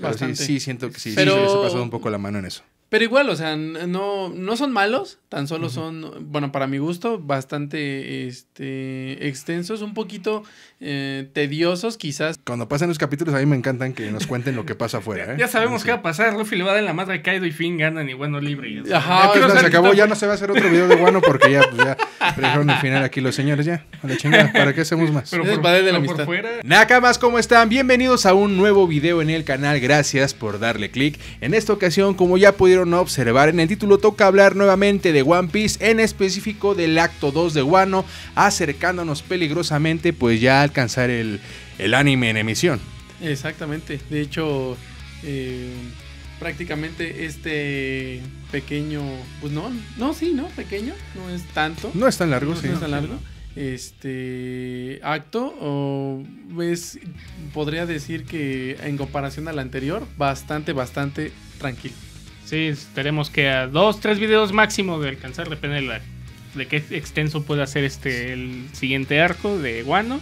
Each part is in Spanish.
Bastante. Sí, siento que sí, pero... sí se les ha pasado un poco la mano en eso. Pero igual, o sea, no son malos, tan solo son, bueno, para mi gusto, bastante extensos, un poquito tediosos quizás. Cuando pasan los capítulos a mí me encantan que nos cuenten lo que pasa afuera, ¿eh? Ya sabemos qué va a pasar, Luffy le va a dar la madre a Kaido y Finn ganan y Wano libre. Y ajá, pues, se acabó, ya no se va a hacer otro video de Wano porque ya, pues ya, dejaron el final aquí los señores, ya, a la chingada, ¿para qué hacemos más? Pero por, de la amistad. Por fuera... Nakamas, ¿cómo están? Bienvenidos a un nuevo video en el canal, gracias por darle click. En esta ocasión, como ya pudieron observar en el título, toca hablar nuevamente de One Piece, en específico del acto 2 de Wano, acercándonos peligrosamente pues ya a alcanzar el anime en emisión. Exactamente, de hecho prácticamente este pequeño, pues pequeño, no es tanto. No es tan largo, no, sí. No es tan largo. Este acto, o es, podría decir que en comparación al anterior, bastante tranquilo. Sí, esperemos que a 2, 3 videos máximo de alcanzar, depende de qué extenso pueda ser el siguiente arco de Wano.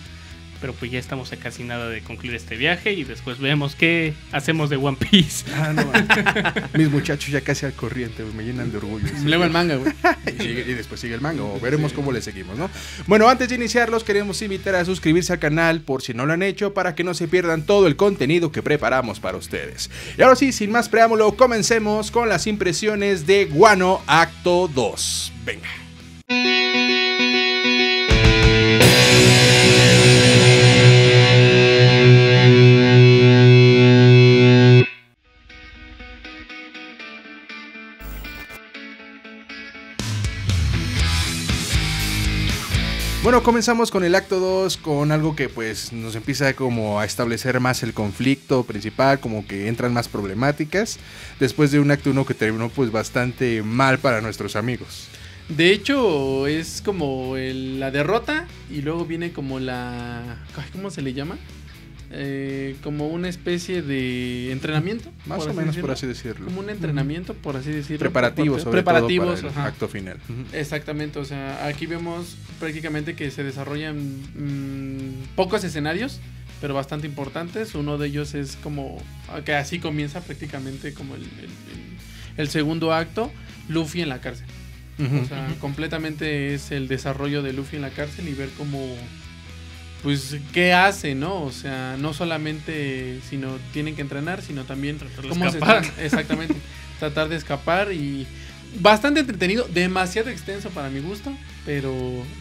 Pero pues ya estamos a casi nada de concluir este viaje y después vemos qué hacemos de One Piece. Ah, no, mis muchachos ya casi al corriente, me llenan de orgullo. Luego el manga, güey. Y después sigue el manga, o veremos cómo le seguimos, ¿no? Bueno, antes de iniciar, los queremos invitar a suscribirse al canal por si no lo han hecho, para que no se pierdan todo el contenido que preparamos para ustedes. Y ahora sí, sin más preámbulo, comencemos con las impresiones de Wano Acto 2. Venga. Bueno, comenzamos con el acto 2, con algo que pues nos empieza como a establecer más el conflicto principal, como que entran más problemáticas, después de un acto 1 que terminó pues bastante mal para nuestros amigos. De hecho, es como la derrota y luego viene como la... ¿Cómo se le llama? Como una especie de entrenamiento. Más o menos, por así decirlo. Como un entrenamiento, por así decirlo. Preparativos, sobre todo para el acto final. Exactamente, o sea, aquí vemos prácticamente que se desarrollan pocos escenarios, pero bastante importantes. Uno de ellos es como que así comienza prácticamente como el segundo acto, Luffy en la cárcel. O sea, completamente es el desarrollo de Luffy en la cárcel y ver cómo... pues, ¿qué hace, no? O sea, no solamente sino tienen que entrenar, sino también cómo se están, exactamente, tratar de escapar. Y bastante entretenido, demasiado extenso para mi gusto, pero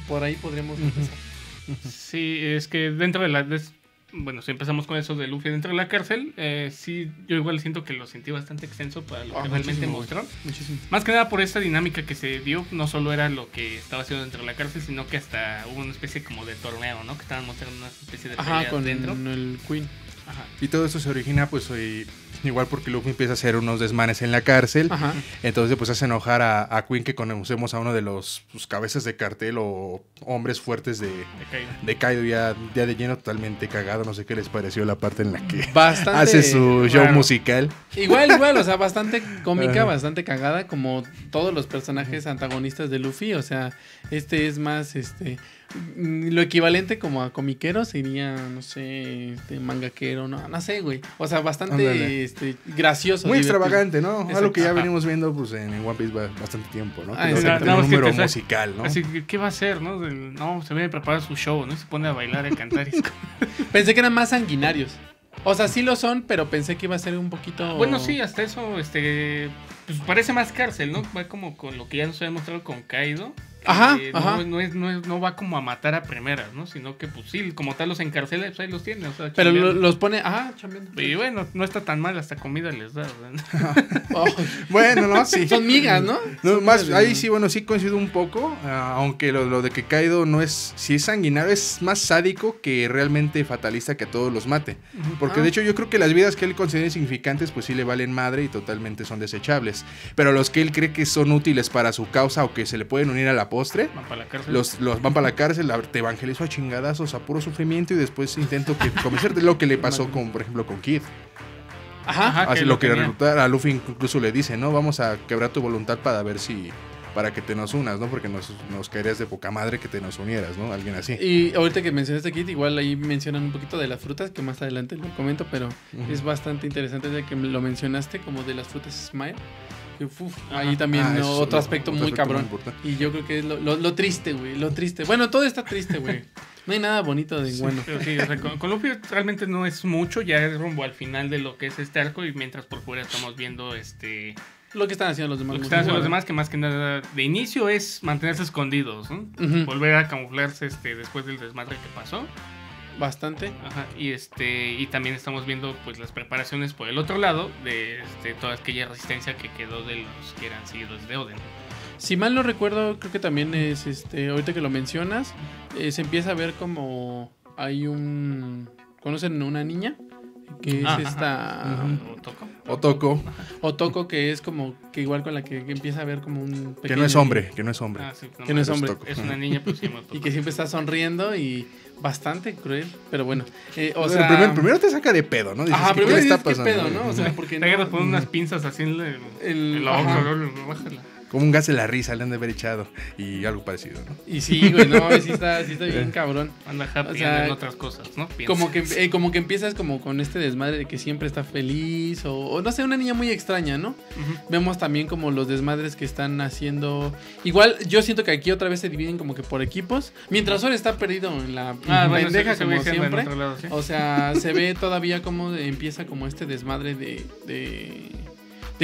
por ahí podríamos empezar. Sí, es que dentro de la... Bueno, si empezamos con eso de Luffy dentro de la cárcel, sí, yo igual siento que lo sentí bastante extenso para lo que realmente mostró. Muchísimo. Más que nada por esta dinámica que se dio, no solo era lo que estaba haciendo dentro de la cárcel, sino que hasta hubo una especie como de torneo, ¿no? Que estaban mostrando una especie de pelea con dentro. El Queen. Ajá. Y todo eso se origina, pues, igual porque Luffy empieza a hacer unos desmanes en la cárcel. Ajá. Entonces, pues, hace enojar a Queen, que conocemos a uno de los cabezas de cartel o hombres fuertes de Kaido, ya de lleno, totalmente cagado. No sé qué les pareció la parte en la que bastante, hace su show musical. Igual, o sea, bastante cómica, bastante cagada, como todos los personajes antagonistas de Luffy. O sea, este es más, lo equivalente como a comiquero sería, no sé, mangaquero, no sé, güey. O sea, bastante gracioso. Muy divertido. Extravagante, ¿no? Exacto. Algo que ya venimos viendo pues en One Piece bastante tiempo, ¿no? Exacto. Un número musical, ¿no? Así que, ¿qué va a hacer, no? No, se viene a preparar su show, ¿no? Se pone a bailar, a cantar. Pensé que eran más sanguinarios. O sea, sí lo son, pero pensé que iba a ser un poquito... Bueno, sí, hasta eso, pues parece más cárcel, ¿no? Va como con lo que ya nos había mostrado con Kaido. Ajá. No va como a matar a primeras, ¿no? Sino que, pues sí, como tal los encarcela, pues ahí los tiene. O sea, pero los pone... Ajá, chambeando. Y bueno, no está tan mal, hasta comida les da. Oh. Bueno, no, sí. Son migas, ¿no? Ahí sí, bueno, sí coincido un poco. Aunque lo de que Kaido no es... Sí es sanguinario, es más sádico que realmente fatalista, que a todos los mate. Porque de hecho yo creo que las vidas que él considera insignificantes, pues sí le valen madre y totalmente son desechables. Pero los que él cree que son útiles para su causa o que se le pueden unir a la postre, van para la cárcel. Los van para la cárcel, te evangelizo a chingadazos, a puro sufrimiento, y después intento convencerte. Lo que le pasó con, por ejemplo, con Kid. Ajá. Así que lo que a Luffy incluso le dice, ¿no? Vamos a quebrar tu voluntad para ver si para que te nos unas, ¿no? Porque nos caerías de poca madre que te nos unieras, ¿no? Alguien así. Y ahorita que mencionaste Kid, igual ahí mencionan un poquito de las frutas, que más adelante lo comento, pero es bastante interesante ya que lo mencionaste, como de las frutas Smile. Ahí también otro aspecto muy cabrón. Y yo creo que es lo triste, güey. Lo triste. Bueno, todo está triste, güey. No hay nada bonito de Wano. Sí, o sea, con Luffy realmente no es mucho. Ya es rumbo al final de lo que es este arco. Y mientras por fuera estamos viendo lo que están haciendo los demás. Lo que están haciendo los demás, que más que nada de inicio es mantenerse escondidos, ¿no? Volver a camuflarse después del desmadre que pasó. Bastante. Ajá. Y también estamos viendo pues las preparaciones por el otro lado de toda aquella resistencia que quedó de los que eran seguidores de Oden. Si mal no recuerdo, creo que también es ahorita que lo mencionas, se empieza a ver como hay ¿conocen una niña? Que es Otoko. Otoko, que es como que igual con la que empieza a ver como un pequeño... Que no es hombre. Ah, sí, que no es hombre. Es una niña, pues sí, y que siempre está sonriendo y bastante cruel, pero bueno. O sea... Primero te saca de pedo, ¿no? Dices, ajá, primero dices que pedo, ¿no? O sea, porque te agarras, ponen unas pinzas así en la boca, bájala. Como un gas de la risa le han de haber echado y algo parecido, ¿no? Y sí, güey, no, sí está bien cabrón. Anda happy, o sea, en otras cosas, ¿no? Como que empiezas como con este desmadre de que siempre está feliz o no sé, una niña muy extraña, ¿no? Vemos también como los desmadres que están haciendo. Igual yo siento que aquí otra vez se dividen como que por equipos. Mientras Zoro está perdido en la bandeja, como siempre. O sea, se ve todavía como empieza como este desmadre de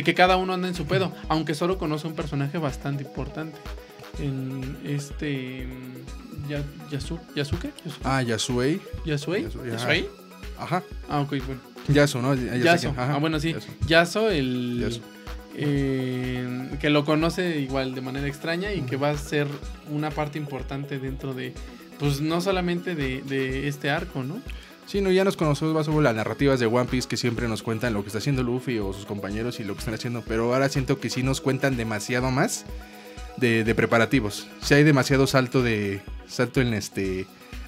que cada uno anda en su pedo, aunque Zoro conoce un personaje bastante importante en Yasuie. Ajá. Ah, ok, bueno. Yasuo. Ajá. Ah, bueno, sí. Yasuo, que lo conoce igual de manera extraña y que va a ser una parte importante dentro de, pues no solamente de este arco, ¿no? Sí, no, ya nos conocemos más sobre las narrativas de One Piece que siempre nos cuentan lo que está haciendo Luffy o sus compañeros y lo que están haciendo, pero ahora siento que sí nos cuentan demasiado más de preparativos. Sí hay demasiado salto en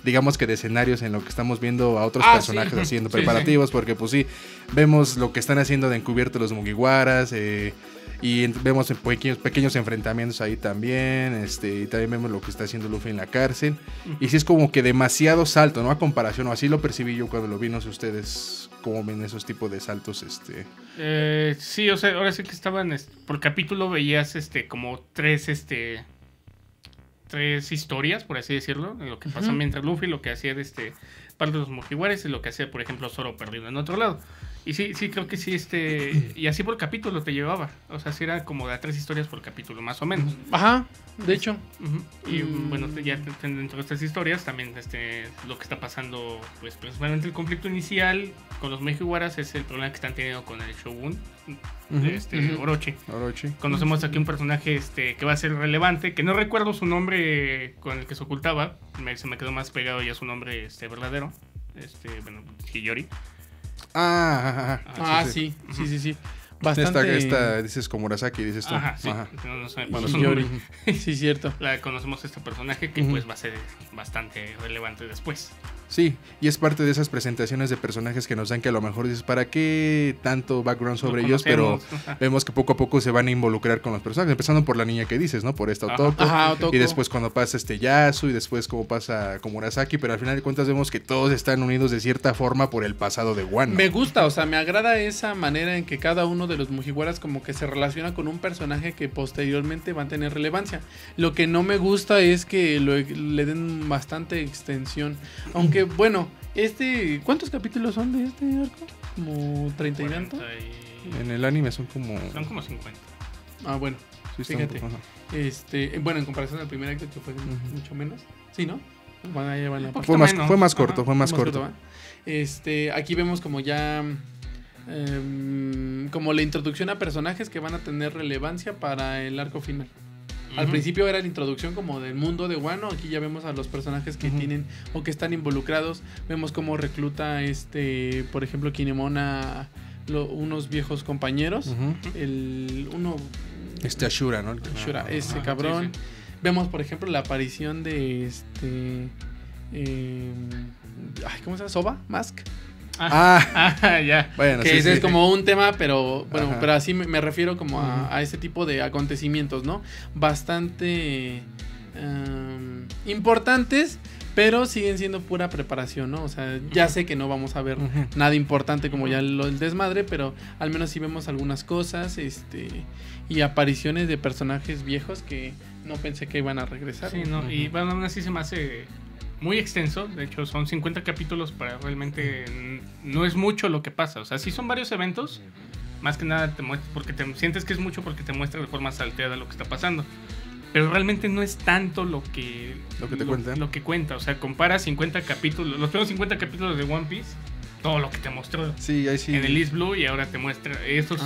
digamos que de escenarios en lo que estamos viendo a otros personajes haciendo preparativos, porque pues sí, vemos lo que están haciendo de encubierto los Mugiwaras, y vemos pequeños enfrentamientos ahí también, y también vemos lo que está haciendo Luffy en la cárcel. Y sí es como que demasiado salto, ¿no? A comparación, o así lo percibí yo cuando lo vi, no sé ustedes cómo ven esos tipos de saltos. Sí, o sea, ahora sí que estaban, por capítulo veías como tres historias, por así decirlo, en lo que pasa mientras Luffy, lo que hacía parte de los Mugiwaras y lo que hacía, por ejemplo, Zoro perdido en otro lado. Y sí, creo que sí, y así por capítulo te llevaba. O sea, sí era como de 3 historias por capítulo, más o menos. Ajá, de hecho. Y bueno, ya dentro de estas historias también lo que está pasando, pues principalmente el conflicto inicial con los Mugiwaras es el problema que están teniendo con el Shogun, Orochi. Conocemos aquí un personaje que va a ser relevante, que no recuerdo su nombre con el que se ocultaba, se me quedó más pegado ya su nombre verdadero, bueno, Hiyori. Sí. Bastante. Dices Komurasaki, dices tú. Ajá, sí. Ajá. No sé, bueno, sí, cierto. La conocemos este personaje que pues va a ser bastante relevante después. Sí, y es parte de esas presentaciones de personajes que nos dan que a lo mejor dices, ¿para qué tanto background sobre ellos? Pero vemos que poco a poco se van a involucrar con los personajes, empezando por la niña que dices, ¿no? Por esta Otoko. Y después cuando pasa Yasuo y después como pasa Komurasaki, pero al final de cuentas vemos que todos están unidos de cierta forma por el pasado de Wano. Me gusta, o sea, me agrada esa manera en que cada uno de los Mugiwaras como que se relaciona con un personaje que posteriormente va a tener relevancia. Lo que no me gusta es que le den bastante extensión, aunque bueno, ¿cuántos capítulos son de este arco? ¿Como 30 y tanto? En el anime son como... Son como 50. Ah, bueno, sí, fíjate. Bueno, en comparación al primer acto que fue mucho menos. Sí, ¿no? Van a llevar fue más corto. Aquí vemos como ya... como la introducción a personajes que van a tener relevancia para el arco final. Al principio era la introducción como del mundo de Wano. Aquí ya vemos a los personajes que tienen o que están involucrados. Vemos cómo recluta por ejemplo, Kinemon a unos viejos compañeros. Ashura, ¿no? Ashura, ese cabrón. Sí. Vemos, por ejemplo, la aparición de ¿cómo se llama? Soba Mask. Ya. Bueno, que sí, es como un tema, pero bueno, ajá, pero así me refiero como a ese tipo de acontecimientos, ¿no? Bastante importantes, pero siguen siendo pura preparación, ¿no? O sea, ya sé que no vamos a ver nada importante como ya el desmadre, pero al menos sí vemos algunas cosas, y apariciones de personajes viejos que no pensé que iban a regresar. Sí, no, y bueno, aún así se me hace muy extenso. De hecho, son 50 capítulos para realmente... No es mucho lo que pasa. O sea, sí son varios eventos. Más que nada te muestra, porque te sientes que es mucho porque te muestra de forma salteada lo que está pasando. Pero realmente no es tanto lo que cuenta. O sea, compara 50 capítulos, los primeros 50 capítulos de One Piece, todo lo que te mostró, sí, ahí sí, en el East Blue, y ahora te muestra estos,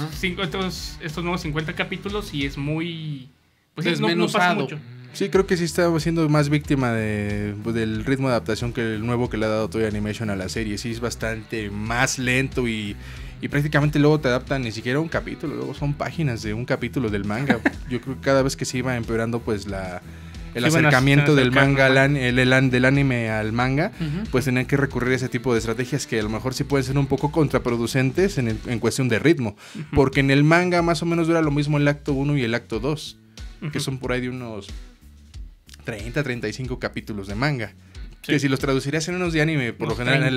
estos nuevos 50 capítulos, y es muy... Pues es, no pasa mucho. Sí, creo que sí está siendo más víctima del ritmo de adaptación que el nuevo que le ha dado Toei Animation a la serie. Sí, es bastante más lento y prácticamente luego te adaptan ni siquiera un capítulo, luego son páginas de un capítulo del manga. Yo creo que cada vez que se iba empeorando pues el acercamiento del manga, del anime al manga, pues tenían que recurrir a ese tipo de estrategias que a lo mejor sí pueden ser un poco contraproducentes en cuestión de ritmo, porque en el manga más o menos dura lo mismo el acto 1 y el acto 2, que son por ahí de unos 30, 35 capítulos de manga. Sí. Que si los traducirías en unos de anime, por los lo general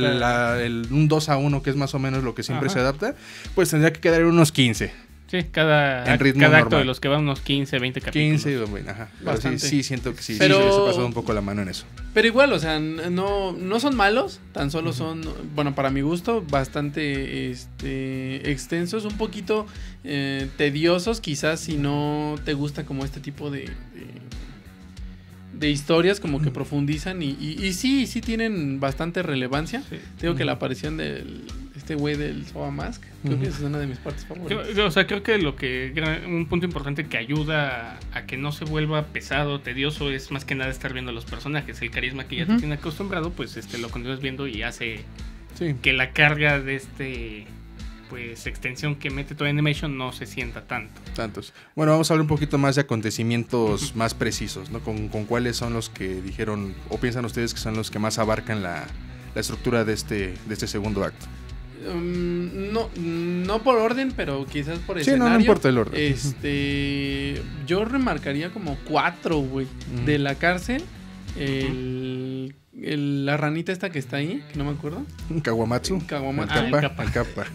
un 2-1, que es más o menos lo que siempre se adapta, pues tendría que quedar en unos 15. Sí, cada acto de los que van unos 15, 20 capítulos. 15, bueno, ajá. Bastante. Sí, siento que sí, pero sí se les ha pasado un poco la mano en eso. Pero igual, o sea, no son malos, tan solo son, bueno, para mi gusto, bastante extensos, un poquito tediosos, quizás si no te gusta como este tipo de historias como que profundizan y sí tienen bastante relevancia. Sí. Digo que la aparición del güey del Soba Mask, creo que es una de mis partes favoritas. O sea, creo que un punto importante que ayuda a que no se vuelva pesado, tedioso, es más que nada estar viendo a los personajes, el carisma que ya te tiene acostumbrado, pues lo continúas viendo y hace que la carga de pues extensión que mete toda Animation no se sienta tantos. Bueno, vamos a hablar un poquito más de acontecimientos más precisos, ¿no? Con cuáles son los que dijeron o piensan ustedes que son los que más abarcan la estructura de este segundo acto. No por orden, pero quizás por escenario. Sí, no importa el orden. Yo remarcaría como 4, güey. De la cárcel, la ranita esta que está ahí, que no me acuerdo. Kawamatsu.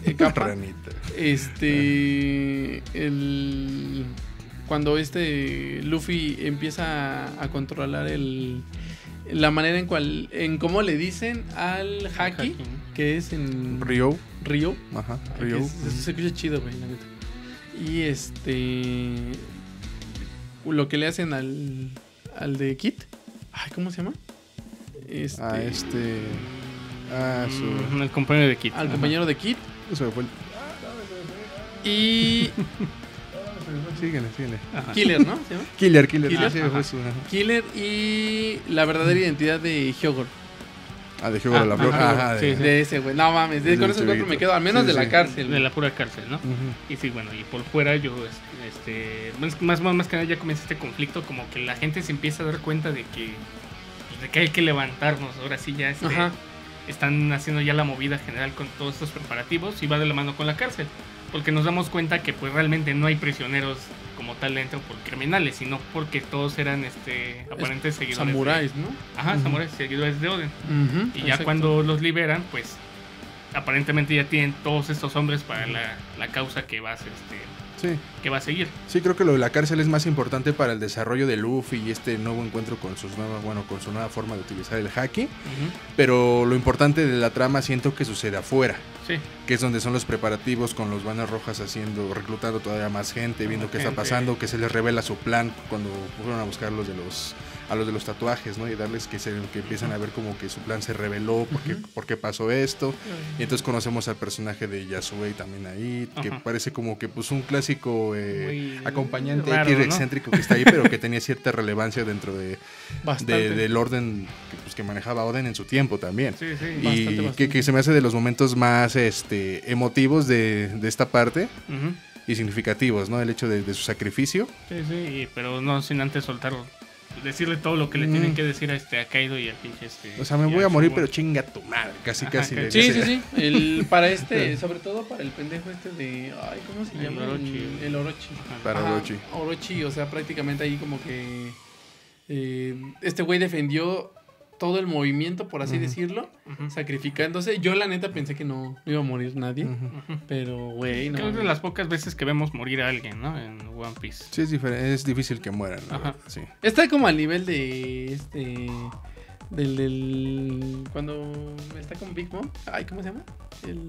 El capa. Ranita. Cuando Luffy empieza a controlar la manera en cómo le dicen al haki, que es en Ryo. Ajá, Ryo. Eso se escucha chido, güey, la neta. Y lo que le hacen al de Kid. Ay, ¿cómo se llama? Al compañero de Kid. Al compañero de Kid. Eso fue. Y Síguele. Killer, ¿no? ¿Se llama? Killer. Killer y la verdadera identidad de Hyogoro. De Hyogoro, la bruja. De ese güey. No mames, con esos 4 me quedo, al menos de la cárcel. De la pura cárcel, ¿no? Y sí, bueno, y por fuera yo, más que nada ya comienza este conflicto, como que la gente se empieza a dar cuenta de que hay que levantarnos, ahora sí ya están haciendo ya la movida general con todos estos preparativos y va de la mano con la cárcel. Porque nos damos cuenta que pues realmente no hay prisioneros como tal dentro por criminales, sino porque todos eran aparentes seguidores. Samuráis, ¿no? Ajá, samuráis, seguidores de Oden. Y ya cuando los liberan, pues aparentemente ya tienen todos estos hombres para la causa que va a ser que va a seguir. Sí, creo que lo de la cárcel es más importante para el desarrollo de Luffy y este nuevo encuentro con su nueva forma de utilizar el haki. Pero lo importante de la trama siento que sucede afuera. Sí. Que es donde son los preparativos con los bandas rojas reclutando todavía más gente, viendo qué está pasando, que se les revela su plan cuando fueron a buscar a los de los tatuajes, ¿no? Y darles que empiezan a ver como que su plan se reveló, porque pasó esto. Y entonces conocemos al personaje de Yasuie también ahí, que parece como que pues un clásico acompañante raro, ¿no? Excéntrico que está ahí, pero que tenía cierta relevancia dentro del orden que manejaba Oden en su tiempo también. Sí, y bastante. Que se me hace de los momentos más emotivos de esta parte. Y significativos, ¿no? El hecho de su sacrificio. Sí, pero no sin antes soltar decirle todo lo que le tienen que decir a Kaido y al pinche O sea, me voy a morir, pero chinga tu madre. Casi, casi. Ajá, sí, sí, sí. Para sobre todo para el pendejo de... Ay, ¿cómo se llama? El Orochi. Para Orochi. Orochi, o sea, prácticamente ahí como que... este güey defendió todo el movimiento, por así decirlo, sacrificándose. Yo la neta pensé que no iba a morir nadie, pero güey, no. Creo que es de las pocas veces que vemos morir a alguien, ¿no? En One Piece. Sí, es diferente, es difícil que mueran. Sí. Está como al nivel de del cuando está con Big Mom. Ay, ¿cómo se llama? El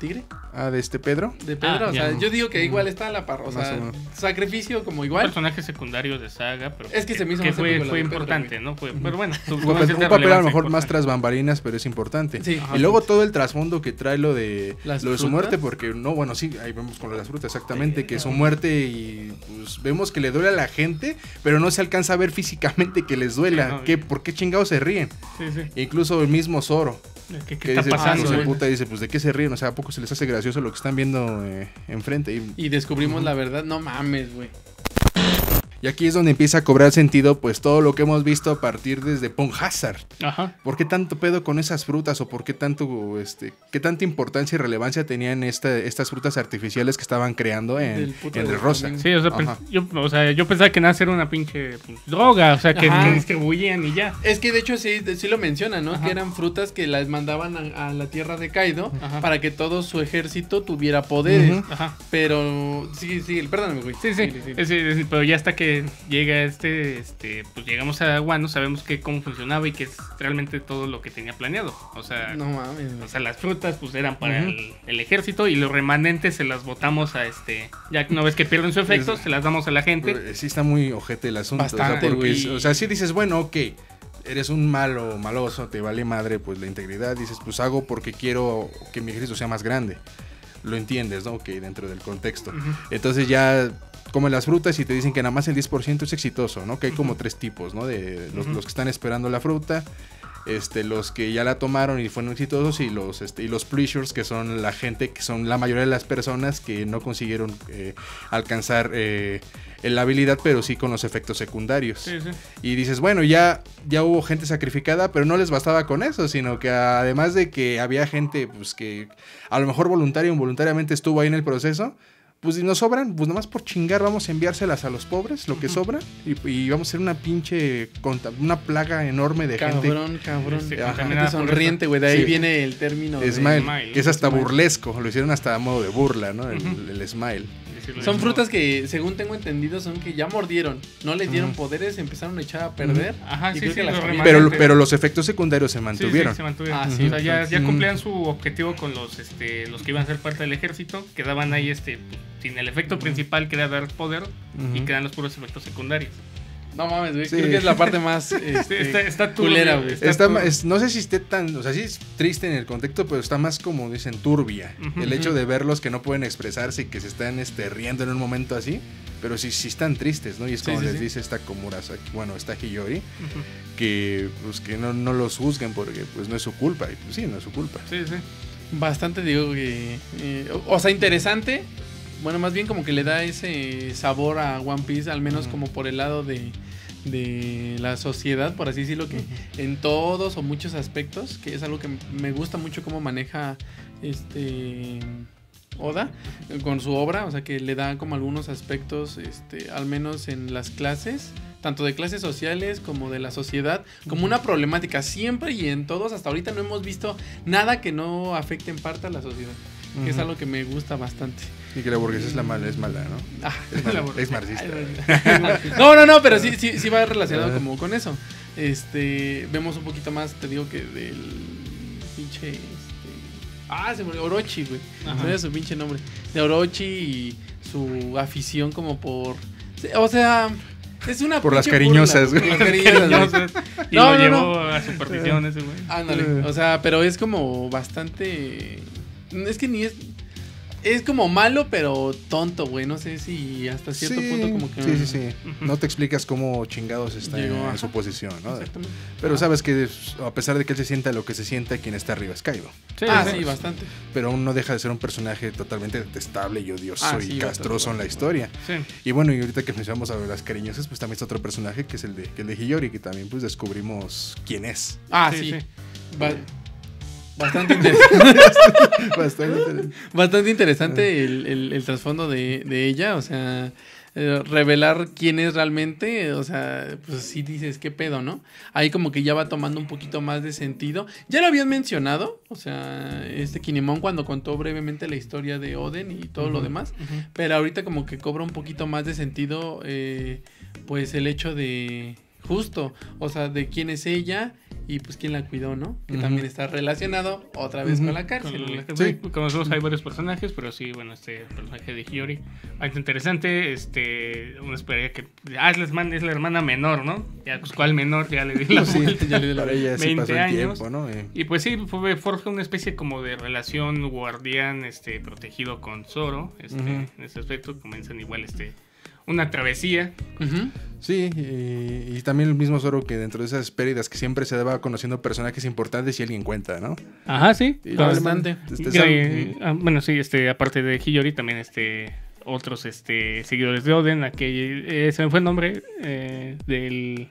tigre. Ah, de Pedro. De Pedro, o sea, yo digo que igual está a la par, o sea, sacrificio como igual. Un personaje secundario de saga, pero es que se me hizo que fue importante, ¿no? Fue, pero bueno, un papel a lo mejor más tras bambalinas, pero es importante. Sí. Y luego todo el trasfondo que trae lo de su muerte, porque no, bueno, sí, ahí vemos con las frutas exactamente que su muerte y pues vemos que le duele a la gente, pero no se alcanza a ver físicamente que les duela, que por qué chingados se ríen. Sí, sí. E incluso el mismo Zoro. ¿Qué está pasando? Se puta y dice, pues, ¿de qué se ríen? O sea, ¿a poco se les hace gracioso lo que están viendo enfrente? Y descubrimos la verdad, no mames, güey. Y aquí es donde empieza a cobrar sentido, pues, todo lo que hemos visto a partir desde Punk Hazard. Ajá. ¿Por qué tanto pedo con esas frutas? ¿O por qué tanto, qué tanta importancia y relevancia tenían estas frutas artificiales que estaban creando en el Rosa? Sí, o sea, yo pensaba que nada era una pinche droga, o sea, que distribuían y ya. Es que, de hecho, sí lo mencionan, ¿no? Ajá. Que eran frutas que las mandaban a la tierra de Kaido para que todo su ejército tuviera poderes. Ajá. Pero, sí, perdóname, güey. Sí, pero ya hasta que llega pues llegamos a Wano, sabemos que cómo funcionaba y que es realmente todo lo que tenía planeado. O sea, no mames. O sea, las frutas pues eran para el ejército y los remanentes se las botamos a ya que no ves que pierden su efecto, se las damos a la gente. Sí está muy ojete el asunto. Bastante, o sea, porque sí dices, bueno, ok, eres un malo, maloso, te vale madre pues la integridad, dices, pues hago porque quiero que mi ejército sea más grande. Lo entiendes, ¿no? Ok, dentro del contexto. Entonces ya comen las frutas y te dicen que nada más el 10% es exitoso, ¿no? Que hay como tres tipos, ¿no? De los que están esperando la fruta, los que ya la tomaron y fueron exitosos, y los pleasures, que son la gente, que son la mayoría de las personas que no consiguieron alcanzar la habilidad, pero sí con los efectos secundarios. Sí. Y dices, bueno, ya hubo gente sacrificada, pero no les bastaba con eso, sino que además de que había gente pues que a lo mejor voluntaria o involuntariamente estuvo ahí en el proceso, pues si nos sobran, pues nomás por chingar vamos a enviárselas a los pobres, lo que sobra, y vamos a hacer una pinche, una plaga enorme de gente. Gente sonriente, güey, de ahí viene el término Smile, que es hasta burlesco, lo hicieron hasta a modo de burla, ¿no? El Smile. Son frutas que, según tengo entendido, son que ya mordieron, no les dieron poderes, empezaron a echar a perder. Pero los efectos secundarios se mantuvieron. Sí, se mantuvieron. O sea, ya cumplían su objetivo con los que iban a ser parte del ejército, quedaban ahí sin el efecto principal, que era dar poder, y quedan los puros efectos secundarios. No mames, güey. Sí. Creo que es la parte más está culera, güey. No sé si esté tan... O sea, sí es triste en el contexto, pero está más como dicen turbia. El hecho de verlos que no pueden expresarse y que se están riendo en un momento así. Pero sí están tristes, ¿no? Y es como les dice esta Komurasaki, bueno, esta Hiyori, que pues que no los juzguen porque pues no es su culpa. Y pues sí, no es su culpa. Sí. Bastante, digo, que... o sea, interesante... Bueno, más bien como que le da ese sabor a One Piece, al menos como por el lado de la sociedad, por así decirlo, que en todos o muchos aspectos, que es algo que me gusta mucho cómo maneja Oda con su obra, o sea, que le da como algunos aspectos, al menos en las clases, tanto de clases sociales como de la sociedad, como una problemática siempre y en todos. Hasta ahorita no hemos visto nada que no afecte en parte a la sociedad, que es algo que me gusta bastante. Y que la burguesa es mala, ¿no? Es marxista. No, pero sí va relacionado como con eso. Vemos un poquito más, te digo que del pinche... se murió Orochi, güey. No era su pinche nombre. De Orochi y su afición como por... O sea... Es una por las cariñosas, güey. Y lo llevó a superstición ese, güey. Ándale. O sea, pero es como bastante... Es que ni es... es como malo, pero tonto, güey. No sé si hasta cierto punto como que... Sí. Uh-huh. No te explicas cómo chingados está en su posición, ¿no? Exactamente. Pero sabes que a pesar de que él se sienta lo que se sienta, quien está arriba es Kaido. Sí, sí, bastante. Pero aún no deja de ser un personaje totalmente detestable y odioso y castroso en la historia. Sí. Y bueno, y ahorita que mencionamos a las cariñosas, pues también está otro personaje que es el de Hiyori, que también pues descubrimos quién es. Bastante interesante. Bastante interesante el trasfondo de ella, o sea, revelar quién es realmente, o sea, pues sí dices, qué pedo, ¿no? Ahí como que ya va tomando un poquito más de sentido. Ya lo habían mencionado, o sea, Kinemon cuando contó brevemente la historia de Oden y todo lo demás, pero ahorita como que cobra un poquito más de sentido, pues el hecho de... Justo, o sea, de quién es ella y pues quién la cuidó, ¿no? Que también está relacionado otra vez con la cárcel. Como nosotros hay varios personajes, pero sí, bueno, este personaje de Hiyori, bastante interesante, uno esperaría que, es la hermana menor, ¿no? Ya, pues, ¿cuál menor? Ya le di la vuelta, ya le di la vuelta. 20 años. Tiempo, ¿no? Y pues sí, forja una especie como de relación guardián, protegido con Zoro, en ese aspecto, comienzan igual, una travesía. Sí, y también el mismo Zoro que dentro de esas pérdidas que siempre se daba conociendo personajes importantes y alguien cuenta, ¿no? Ajá, sí, y bastante. Bueno, sí, aparte de Hiyori también otros seguidores de Oden, aquel se me fue el nombre del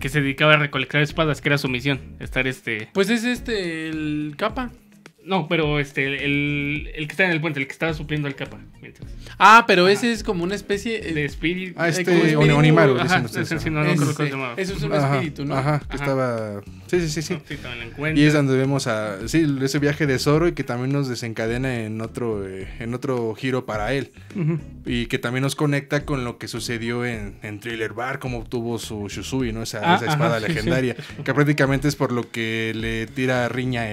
que se dedicaba a recolectar espadas, que era su misión, estar pues es el Kappa. No, pero el que está en el puente, el que estaba supliendo al capa. Pero ese es como una especie de espíritu. Onimaru, dicen ustedes. Eso es un espíritu, ¿no? Que estaba... Sí. Sí, también lo encuentro. Y es donde vemos ese viaje de Zoro y que también nos desencadena en otro giro para él. Y que también nos conecta con lo que sucedió en Thriller Bark, cómo obtuvo su Shusui, ¿no? Esa espada legendaria. Sí. Que prácticamente es por lo que le tira riña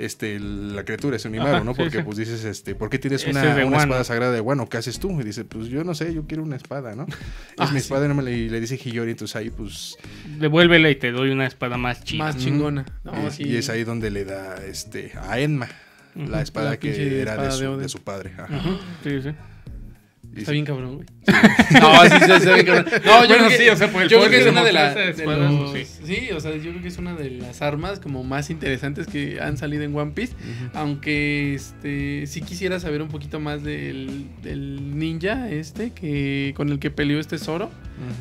la criatura es un Onimaru, ¿no? Porque pues dices, ¿por qué tienes una espada sagrada de Wano? ¿Qué haces tú? Y dice, pues yo no sé, yo quiero una espada, ¿no? Es mi espada, no me le dice Hiyori, entonces ahí pues... Devuélvela y te doy una espada más chida. Más chingona. Y es ahí donde le da a Enma, la espada que era de su padre. Sí. Está bien cabrón, güey. Está bien cabrón. Yo creo que es una de las armas como más interesantes que han salido en One Piece. Aunque sí quisiera saber un poquito más del ninja que con el que peleó Zoro.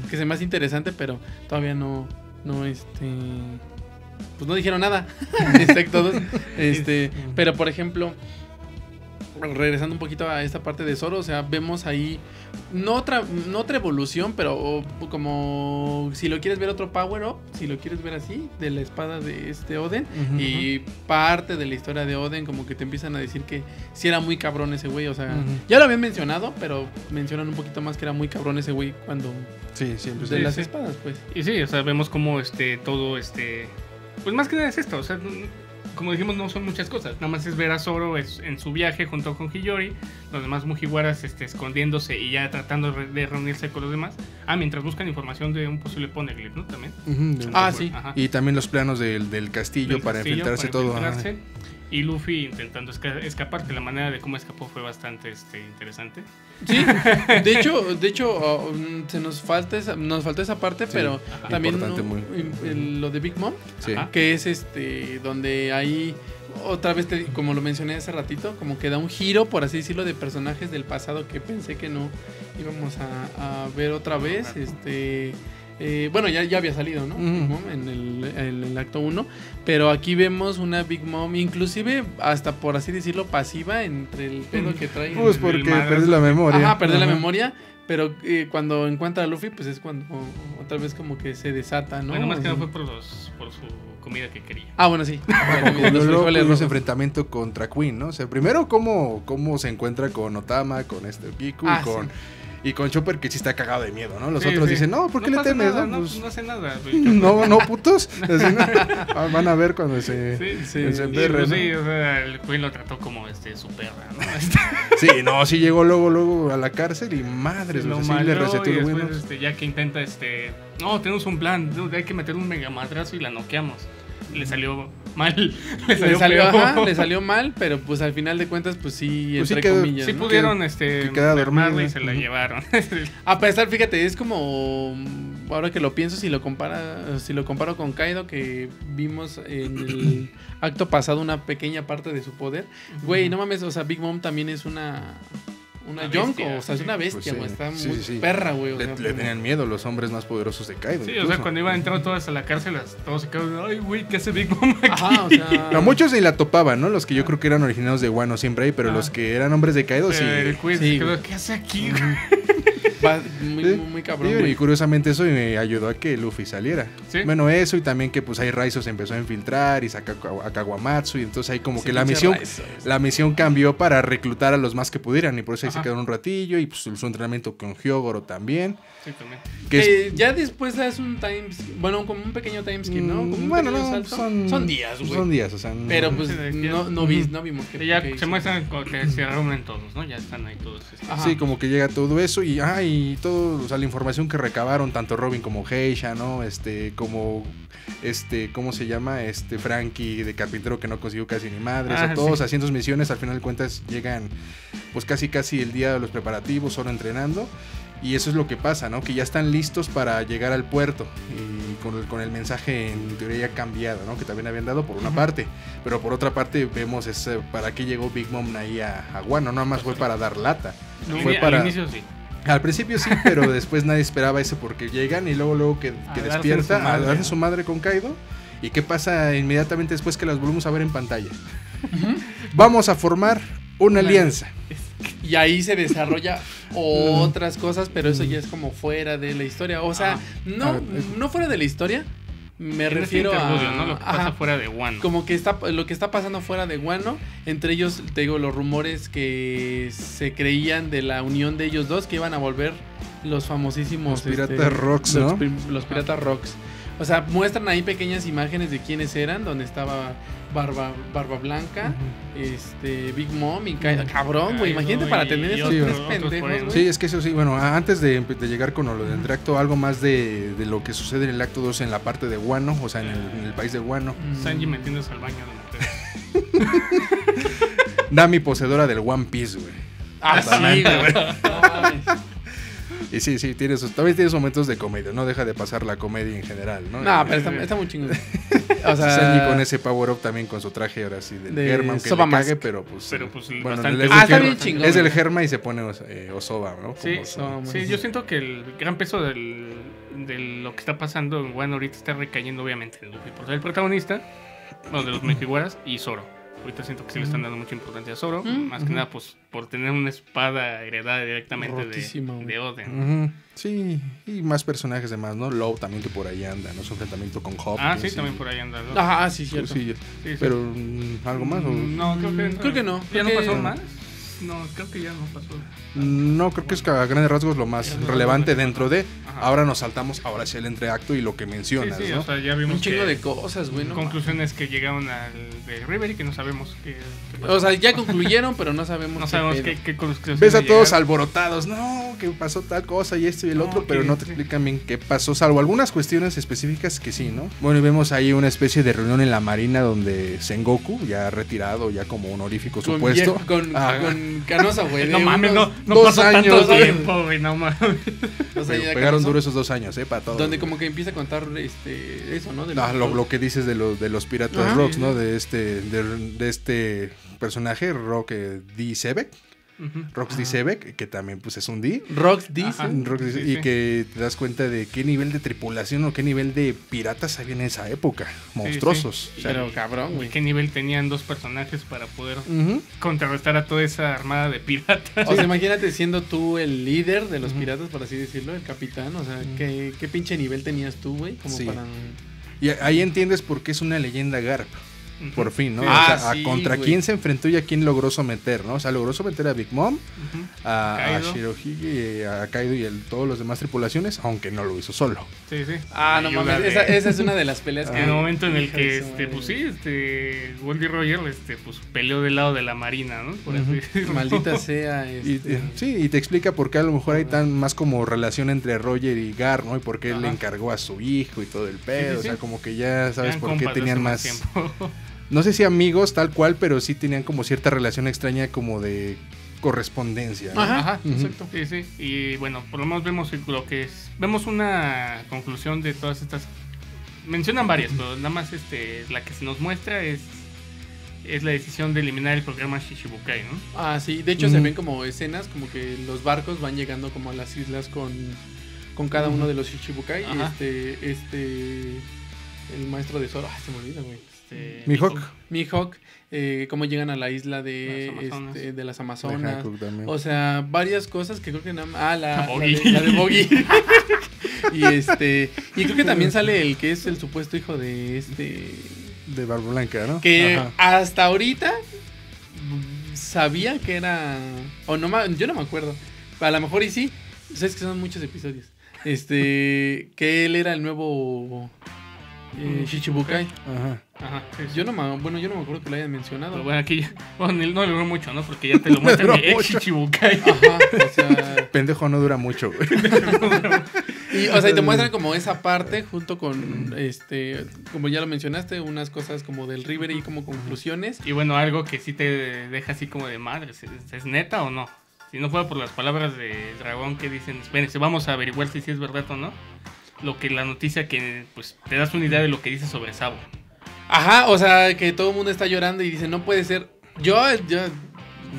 Que es más interesante, pero todavía no. Pues no dijeron nada. Todos. Pero por ejemplo, regresando un poquito a esta parte de Zoro, o sea, vemos ahí no otra evolución, pero como si lo quieres ver otro power up, si lo quieres ver así, de la espada de Oden. Y parte de la historia de Oden, como que te empiezan a decir que sí era muy cabrón ese güey, o sea, ya lo habían mencionado, pero mencionan un poquito más que era muy cabrón ese güey cuando... Sí, siempre. De las espadas, pues. Y sí, o sea, vemos como todo pues más que nada es esto, o sea... Como dijimos, no son muchas cosas. Nada más es ver a Zoro en su viaje junto con Hiyori, los demás Mugiwaras escondiéndose y ya tratando de reunirse con los demás. Mientras buscan información de un posible poneglyph, ¿no? También. Y también los planos del castillo, para enfrentarse todo. Y Luffy intentando escapar, que la manera de cómo escapó fue bastante interesante. Sí, de hecho nos falta esa parte, pero también lo de Big Mom, que es donde ahí otra vez, como lo mencioné hace ratito, como que da un giro, por así decirlo, de personajes del pasado que pensé que no íbamos a ver otra vez. Bueno, ya había salido, ¿no? En el acto 1, pero aquí vemos una Big Mom, inclusive hasta por así decirlo pasiva, entre el pedo que trae. Pues porque perdí la memoria. Perdí la memoria, pero cuando encuentra a Luffy, pues es cuando otra vez como que se desata, ¿no? Bueno, más que no fue por su comida que quería. Bueno, sí. Los enfrentamientos contra Queen, ¿no? O sea, primero cómo se encuentra con Otama, con Kiku, con... Sí. Y con Chopper, que sí está cagado de miedo, ¿no? Los otros dicen, no, ¿por qué le temes? Nada, pues, no hace nada. No, putos. Así, ¿no? Van a ver cuando se enterren. Sí, o sea, el güey lo trató como su perra, ¿no? Sí llegó luego a la cárcel y madres, lo malo. Le recetó el bueno. Ya que intenta, no, tenemos un plan, hay que meter un mega madrazo y la noqueamos. le salió mal. Le salió mal, pero pues al final de cuentas, pues sí, pues entre comillas. Sí, ¿no? Pudieron armarla y se la llevaron. A pesar, fíjate, es como... Ahora que lo pienso, si lo comparo con Kaido, que vimos en el acto pasado una pequeña parte de su poder. Güey, no mames, o sea, Big Mom también es una yonko, o sea, es una bestia, pues, está muy perra, güey. Le tenían miedo los hombres más poderosos de Kaido. Sí, incluso. O sea, cuando iban a entrar todas a la cárcel, todos se quedaron, ay, güey, ¿qué hace Big Mom aquí? Ajá, o sea... No, muchos se la topaban, ¿no? Los que yo creo que eran originarios de Wano siempre hay, pero los que eran hombres de Kaido, sí. El juez se quedó, ¿qué hace aquí, güey? Muy cabrón. Sí, y curiosamente eso me ayudó a que Luffy saliera. ¿Sí? Bueno, eso y también que pues ahí Raizo se empezó a infiltrar y saca a Kawamatsu. Y entonces ahí como que la misión cambió para reclutar a los más que pudieran. Y por eso ahí se quedaron un ratillo. Y pues su entrenamiento con Hyogoro también. Sí, también. Que ya después es un pequeño timeskip, ¿no? Como bueno, salto. Son días, güey. Son días, o sea. No, pero pues no vimos que. Ya se muestran que se reúnen todos, ¿no? Ya están ahí todos. Sí, como que llega todo eso y y todo, o sea, la información que recabaron tanto Robin como Heisha, ¿no? ¿Cómo se llama? Frankie de carpintero que no consiguió casi ni madre. O sea, todos haciendo sus misiones, al final de cuentas llegan pues casi el día de los preparativos, solo entrenando. Y eso es lo que pasa, ¿no? Que ya están listos para llegar al puerto. Y con el mensaje en teoría ya cambiado, ¿no? Que también habían dado por una parte. Pero por otra parte vemos para qué llegó Big Mom ahí a Wano. Nada más fue para dar lata. No, fue para... Al inicio sí. Al principio sí, pero después nadie esperaba eso porque llegan y luego que despierta a darse su madre con Kaido. ¿Y qué pasa inmediatamente después que las volvemos a ver en pantalla? Vamos a formar una alianza. Y ahí se desarrolla otras cosas, pero eso ya es como fuera de la historia. O sea, no fuera de la historia. Me refiero a lo que pasa fuera de Wano. Como que lo que está pasando fuera de Wano. Entre ellos, te digo, los rumores que se creían de la unión de ellos dos, que iban a volver los famosísimos... Los piratas rocks, ¿no? Los piratas rocks. O sea, muestran ahí pequeñas imágenes de quiénes eran, donde estaba Barba Blanca, Big Mom y Kaido. Cabrón, güey, imagínate para tener esos tres pendejos, güey. Sí, es que eso sí, bueno, antes de llegar con lo del tracto, algo más de lo que sucede en el acto 2 en la parte de Wano, o sea, en el país de Wano. Sanji metiéndose al baño de la tele. Nami poseedora del One Piece, güey. Ah, sí, güey. Y sí, tal vez tiene momentos de comedia, no deja de pasar la comedia en general, ¿no? No, pero está muy chingón. O sea, Sanji con ese power up también con su traje ahora sí del Germa, aunque Soba le cague, Mask. pero pues bueno, está bien chingón. Es el Germa y se pone Osoba, ¿no? Sí, sí, yo siento que el gran peso de lo que está pasando en Wano ahorita está recayendo obviamente en Luffy, por ser el protagonista, bueno, de los Mugiwaras y Zoro. Ahorita siento que sí le están dando mucha importancia a Zoro. Más que nada, pues, por tener una espada heredada directamente de Oden. Sí, y más personajes demás, ¿no? Law también que por ahí anda, ¿no? Su enfrentamiento con Hopkins. Ah, sí, también por ahí anda. Ah, sí, cierto. Sí. Pero, ¿algo más? ¿O? No, creo que no. ¿Ya no pasó más? No, creo que ya no pasó. No, creo que es que a grandes rasgos lo más relevante dentro de... Ahora nos saltamos, ahora sí el entreacto y lo que mencionas, sí, ¿no? O sea, ya vimos un chingo de cosas, güey. Conclusiones que llegaron al de River y que no sabemos qué pasó. O sea, ya concluyeron, pero no sabemos qué conclusiones. Ves a todos alborotados, no, que pasó tal cosa y esto y el otro, pero no te explican bien qué pasó, salvo algunas cuestiones específicas que sí, ¿no? Bueno, y vemos ahí una especie de reunión en la marina donde Sengoku, ya retirado, ya como honorífico supuesto. Con Canosa, güey. No mames, no pasó tanto tiempo, güey, no mames. O sea, pegaron Canosa, duro esos 2 años, para todo. Donde como que empieza a contar eso, ¿no? Lo que dices de los piratas rocks, ¿no? De este personaje, Rock D. Xebec. Rock D. Xebec, que también pues es un D. Rock D. Y que te das cuenta de qué nivel de tripulación o qué nivel de piratas había en esa época. Monstruosos. Sí. Pero cabrón, güey. ¿Qué nivel tenían 2 personajes para poder contrarrestar a toda esa armada de piratas? O sea, imagínate siendo tú el líder de los piratas, por así decirlo, el capitán. O sea, ¿qué pinche nivel tenías tú, güey? Como para... Y ahí entiendes por qué es una leyenda Garp. por fin, ¿no? Ah, o sea, sí, contra quién se enfrentó y a quién logró someter, ¿no? O sea, logró someter a Big Mom, a Shirohige, a Kaido y a todos los demás tripulaciones, aunque no lo hizo solo. Sí, sí. Ah, no mames, esa es una de las peleas que... En el momento en el que, pues sí, Goldie Roger, pues peleó del lado de la marina, ¿no? Por así decirlo. Maldita sea. Sí, y te explica por qué a lo mejor hay tan más como relación entre Roger y Gar, ¿no? Y por qué él le encargó a su hijo y todo el pedo, o sea, como que ya sabes por qué tenían más... No sé si amigos tal cual, pero sí tenían como cierta relación extraña como de correspondencia, ¿no? Ajá, exacto. Sí, sí. Y bueno, por lo menos vemos lo que es. Vemos una conclusión de todas estas. Mencionan varias, pero nada más la que se nos muestra es la decisión de eliminar el programa Shichibukai, ¿no? Ah, sí. De hecho se ven como escenas, como que los barcos van llegando como a las islas con cada uno de los Shichibukai. El maestro de Zoro. Ah, se me olvida, güey. Mihawk, cómo llegan a la isla de las Amazonas. O sea, varias cosas que creo que nada más. Ah, la de Boggy. Y creo que también sale el que es el supuesto hijo de de Barbablanca, ¿no? Que hasta ahorita sabía que era. O no, yo no me acuerdo. A lo mejor y sí. Sabes que son muchos episodios. Que él era el nuevo Shichibukai. Yo no me acuerdo que lo hayan mencionado. Pero bueno, aquí ya, bueno, él no duró mucho, ¿no? Porque ya te lo muestran de Shichibukai. Ajá, o sea... Pendejo no dura mucho, güey. Y, o sea, y te muestran como esa parte junto con, como ya lo mencionaste, unas cosas como del River y como conclusiones. Y bueno, algo que sí te deja así como de madre, ¿es neta o no? Si no fuera por las palabras de Dragón que dicen, espérense, vamos a averiguar si sí es verdad o no. Lo que la noticia que, pues, te das una idea de lo que dice sobre Sabo. Ajá, o sea, que todo el mundo está llorando y dice, no puede ser.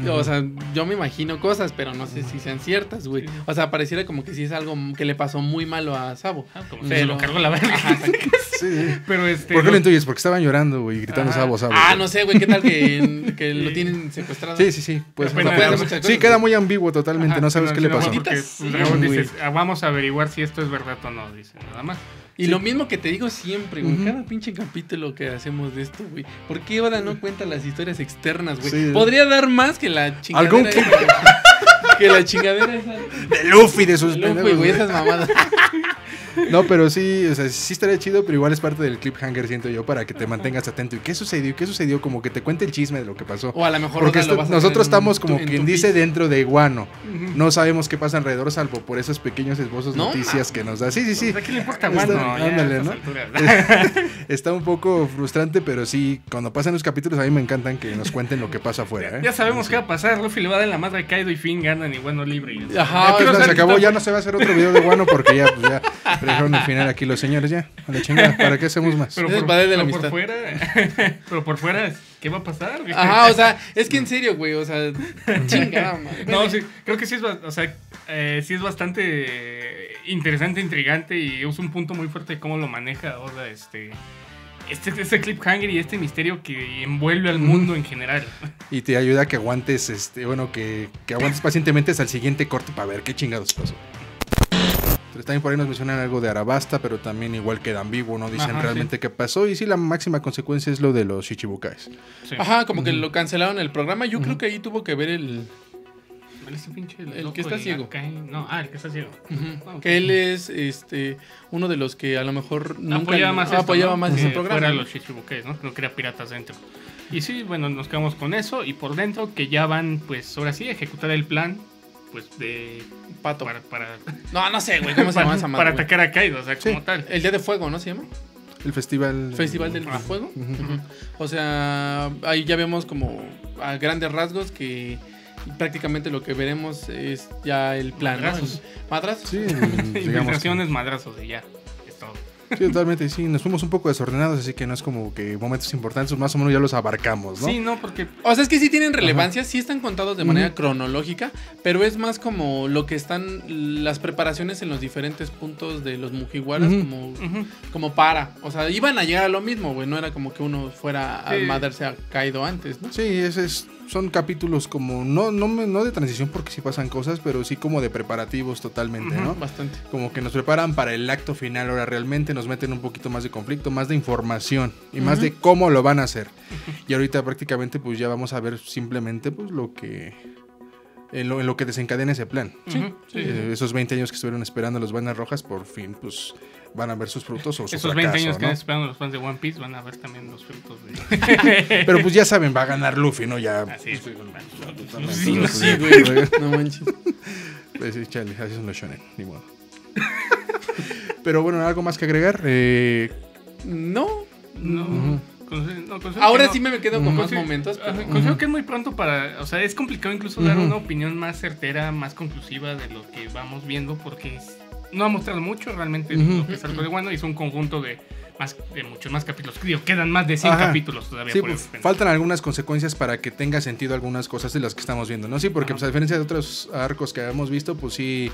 O sea, yo me imagino cosas, pero no sé si sean ciertas, güey. O sea, pareciera como que sí es algo que le pasó muy malo a Sabo. Ah, como se lo cargó la verga. Sí. Pero ¿por qué lo intuyes? Porque estaban llorando, güey, gritando Sabo. Ah, no sé, güey, qué tal que lo tienen secuestrado. Sí. Pues, sí, queda muy ambiguo totalmente, no sabes qué le pasó. Porque luego dices, vamos a averiguar si esto es verdad o no, dice, nada más. Y lo mismo que te digo siempre, güey, cada pinche capítulo que hacemos de esto, güey. ¿Por qué Oda no cuenta las historias externas, güey? Sí. Podría dar más que la chingadera. ¿Algún esa, que la chingadera esa. De Luffy, de sus pendejos, güey, esas mamadas. No, pero sí, o sea, sí estaría chido, pero igual es parte del cliffhanger, siento yo, para que te mantengas atento. ¿Y qué sucedió? Como que te cuente el chisme de lo que pasó. O a lo mejor porque nosotros estamos como quien dice dentro de Wano. No sabemos qué pasa alrededor, salvo por esos pequeños esbozos, noticias que nos da. Sí. ¿A qué le importa Wano? Ándale, ¿no? Está un poco frustrante, pero sí, cuando pasan los capítulos a mí me encantan que nos cuenten lo que pasa afuera, ¿eh? Ya sabemos qué va a pasar. Luffy le va a dar la madre a Kaido y Finn ganan y Wano libre. Ajá, se acabó, ya no se va a hacer otro video de Wano porque ya, pues ya. Dejaron al final aquí los señores ya, a la chingada, ¿para qué hacemos más? Pero por fuera, ¿qué va a pasar? Ajá, o sea, es que en serio, güey, o sea, chingada, man. No, sí, creo que sí es, o sea, sí es bastante interesante, intrigante y es un punto muy fuerte de cómo lo maneja Oda, este cliffhanger y este misterio que envuelve al mundo en general. Y te ayuda a que aguantes, que aguantes pacientemente hasta el siguiente corte para ver qué chingados pasó. También por ahí nos mencionan algo de Arabasta, pero también igual queda ambiguo, no dicen realmente qué pasó. Y sí, la máxima consecuencia es lo de los Shichibukais. Sí. Ajá, como que lo cancelaron el programa. Yo creo que ahí tuvo que ver el que está ciego. El que está ciego. Que él es uno de los que a lo mejor nunca apoyaba más ese programa. Fuera los Shichibukais, ¿no? Creo que era piratas dentro. Y sí, bueno, nos quedamos con eso. Y por dentro que ya van, pues ahora sí, a ejecutar el plan. Pues de... Pato. No sé, güey. ¿Cómo se llama esa madre? Para atacar a Kaido, o sea, como tal. El Día de Fuego, ¿no se llama? El festival... Festival del Fuego. O sea, ahí ya vemos como a grandes rasgos que prácticamente lo que veremos es ya el plan. ¿Madrazos? ¿Madrazos? Sí, infiltraciones, madrazos y ya. Es todo. Sí, totalmente, sí. Nos fuimos un poco desordenados, así que no es como que momentos importantes, más o menos ya los abarcamos, ¿no? Sí, no, porque... O sea, es que sí tienen relevancia, sí están contados de manera cronológica, pero es más como lo que están las preparaciones en los diferentes puntos de los Mugiwaras, como para... O sea, iban a llegar a lo mismo, güey, no era como que uno fuera a matarse a Kaido antes, ¿no? Sí, ese es... son capítulos como, no de transición porque sí pasan cosas, pero sí como de preparativos totalmente, ¿no? Bastante. Como que nos preparan para el acto final, ahora realmente nos meten un poquito más de conflicto, más de información y más de cómo lo van a hacer. Y ahorita prácticamente pues ya vamos a ver simplemente pues lo que... en lo que desencadena ese plan. Esos 20 años que estuvieron esperando los vanas rojas, por fin, pues, van a ver sus frutos o su fracaso, ¿no? Esos 20 años que están esperando los fans de One Piece van a ver también los frutos de... Pero pues ya saben, va a ganar Luffy, ¿no? Ya... Así es. Sí, güey. No manches. Pues sí, chale, así son los shonen, ni modo. Pero bueno, ¿algo más que agregar? No. Ahora sí me quedo con más momentos. Considero que es muy pronto para... O sea, es complicado incluso dar una opinión más certera, más conclusiva de lo que vamos viendo, porque no ha mostrado mucho realmente lo que saltó de Wano. Es un conjunto de muchos más capítulos. Creo, quedan más de 100 capítulos todavía. Sí, por pues, faltan algunas consecuencias para que tenga sentido algunas cosas de las que estamos viendo, ¿no? Sí, porque pues, a diferencia de otros arcos que habíamos visto, pues sí...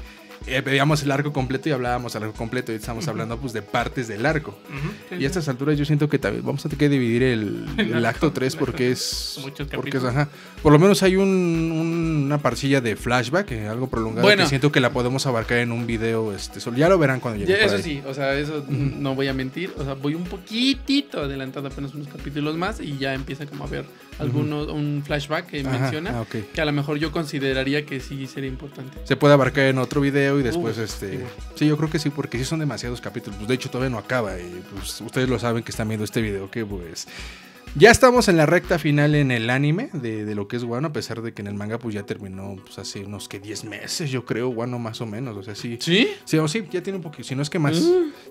veíamos el arco completo y hablábamos del arco completo y estamos hablando pues de partes del arco. Sí, y a estas alturas yo siento que vamos a tener que dividir el acto 3 porque es... Muchos capítulos. Por lo menos hay una parcilla de flashback, algo prolongado, bueno, que siento que la podemos abarcar en un video. Ya lo verán cuando llegue. Eso sí, o sea, eso no voy a mentir. O sea, voy un poquitito adelantado, apenas unos capítulos más y ya empieza como a ver un flashback que menciona. Que a lo mejor yo consideraría que sí sería importante. Se puede abarcar en otro video y después sí, yo creo que sí, porque sí son demasiados capítulos. Pues de hecho todavía no acaba y pues ustedes lo saben que están viendo este video, que pues ya estamos en la recta final en el anime de lo que es Wano, a pesar de que en el manga pues ya terminó pues hace unos 10 meses, yo creo, Wano más o menos, o sea, sí. ¿Sí? Sí, o sí, ya tiene un poquito, si no es que más.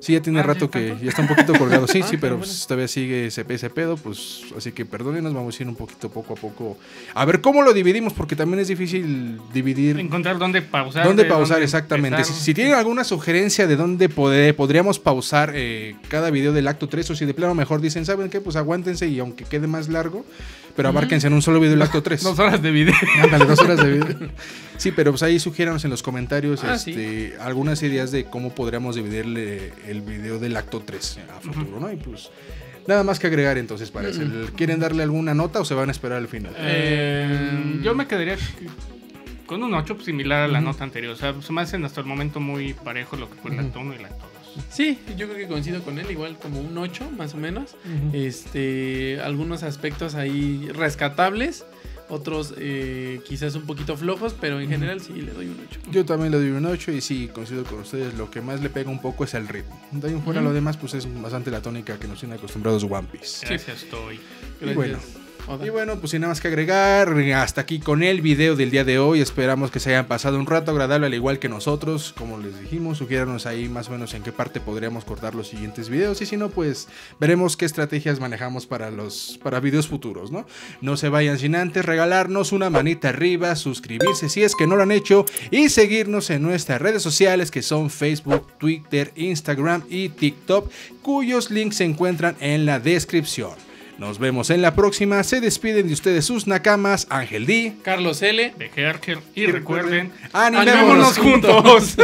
Sí, ya tiene rato que ya está un poquito colgado, sí, sí, pero bueno, pues, todavía sigue ese pedo, pues así que perdónenos, vamos a ir un poquito poco a poco. A ver cómo lo dividimos, porque también es difícil dividir. Encontrar dónde pausar. Dónde pausar, exactamente. Si tienen alguna sugerencia de dónde podríamos pausar cada video del acto 3, o si de plano mejor dicen, ¿saben qué? Pues aguántense y aunque que quede más largo, pero abárquense en un solo video el acto 3. 2 horas de video. Ándale, 2 horas de video. Sí, pero pues ahí sugiéranos en los comentarios algunas ideas de cómo podríamos dividirle el video del acto 3 a futuro, ¿no? Y pues nada más que agregar entonces parece. ¿Quieren darle alguna nota o se van a esperar al final? Yo me quedaría con un 8 similar a la nota anterior. O sea, se me hacen hasta el momento muy parejo lo que fue el acto 1 y el acto 2. Sí, yo creo que coincido con él, igual como un 8 más o menos. Algunos aspectos ahí rescatables, otros quizás un poquito flojos, pero en general sí le doy un 8. Yo también le doy un 8 y sí, coincido con ustedes, lo que más le pega un poco es el ritmo. De ahí en fuera lo demás pues es bastante la tónica que nos tiene acostumbrados One Piece. Gracias, Toei. Gracias. Y bueno, pues sin nada más que agregar, hasta aquí con el video del día de hoy. Esperamos que se hayan pasado un rato agradable al igual que nosotros. Como les dijimos, sugiéranos ahí más o menos en qué parte podríamos cortar los siguientes videos. Y si no, pues veremos qué estrategias manejamos para videos futuros, ¿no? No se vayan sin antes regalarnos una manita arriba, suscribirse si es que no lo han hecho y seguirnos en nuestras redes sociales que son Facebook, Twitter, Instagram y TikTok, cuyos links se encuentran en la descripción. Nos vemos en la próxima. Se despiden de ustedes sus nakamas, Ángel D, Carlos L, de Herker, y recuerden, ¡animémonos juntos!